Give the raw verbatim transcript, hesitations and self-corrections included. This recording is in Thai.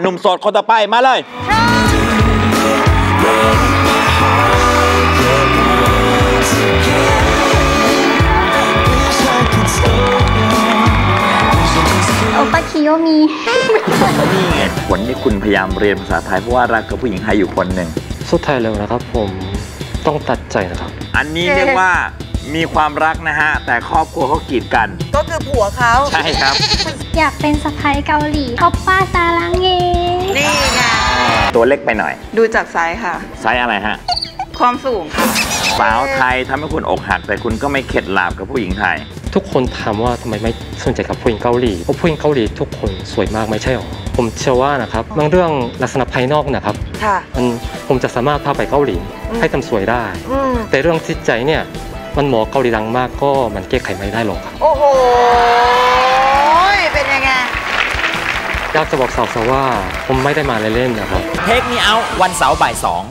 หนุ่มโสดคนต่อไปมาเลยโอปาคิโยมีวันนี้คุณพยายามเรียนภาษาไทยเพราะว่ารักกับผู้หญิงไทยอยู่คนหนึ่งสุดท้ายแล้วนะครับผมต้องตัดใจนะครับอันนี้เรียกว่ามีความรักนะฮะแต่ครอบครัวเขากีดกันก็คือผัวเขาใช่ครับอยากเป็นสะใภ้เกาหลีโอปป้าซาลังเงนี่ไงตัวเล็กไปหน่อยดูจากไซส์ค่ะไซส์อะไรฮะความสูงค่ะสาวไทยทำให้คุณอกหักแต่คุณก็ไม่เข็ดหลาบกับผู้หญิงไทยทุกคนถามว่าทำไมไม่สนใจกับผู้หญิงเกาหลีเพราะผู้หญิงเกาหลีทุกคนสวยมากไม่ใช่หรอผมเชื่อว่านะครับบางเรื่องลักษณะภายนอกนะครับมันผมจะสามารถพาไปเกาหลีให้ทำสวยได้แต่เรื่องจิตใจเนี่ยมันหมอเกาหลีดังมากก็มันแก้ไขไม่ได้หรอกครับโอ้โหเป็นยังไงอยากจะบอกสาวๆว่าผมไม่ได้มาเล่นๆนะครับเทคมีเอาวันเสาร์บ่ายสอง